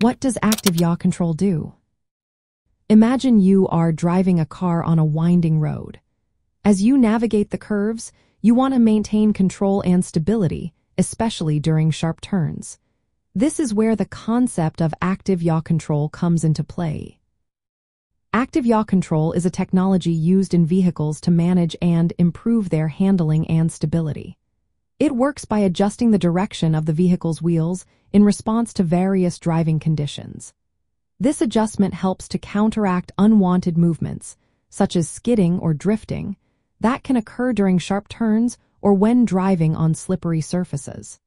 What does Active Yaw Control do? Imagine you are driving a car on a winding road. As you navigate the curves, you want to maintain control and stability, especially during sharp turns. This is where the concept of Active Yaw Control comes into play. Active Yaw Control is a technology used in vehicles to manage and improve their handling and stability. It works by adjusting the direction of the vehicle's wheels in response to various driving conditions. This adjustment helps to counteract unwanted movements, such as skidding or drifting, that can occur during sharp turns or when driving on slippery surfaces.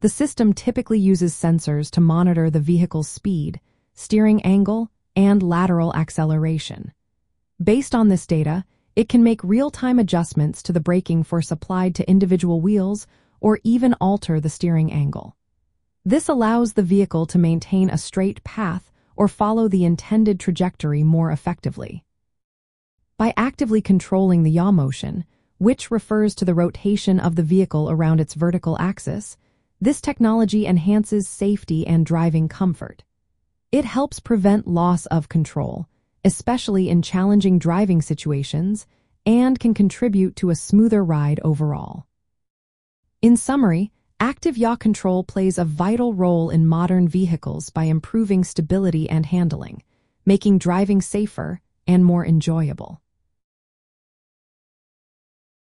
The system typically uses sensors to monitor the vehicle's speed, steering angle, and lateral acceleration. Based on this data, it can make real-time adjustments to the braking force applied to individual wheels or even alter the steering angle. This allows the vehicle to maintain a straight path or follow the intended trajectory more effectively. By actively controlling the yaw motion, which refers to the rotation of the vehicle around its vertical axis, this technology enhances safety and driving comfort. It helps prevent loss of control, especially in challenging driving situations, and can contribute to a smoother ride overall. In summary, Active Yaw Control plays a vital role in modern vehicles by improving stability and handling, making driving safer and more enjoyable.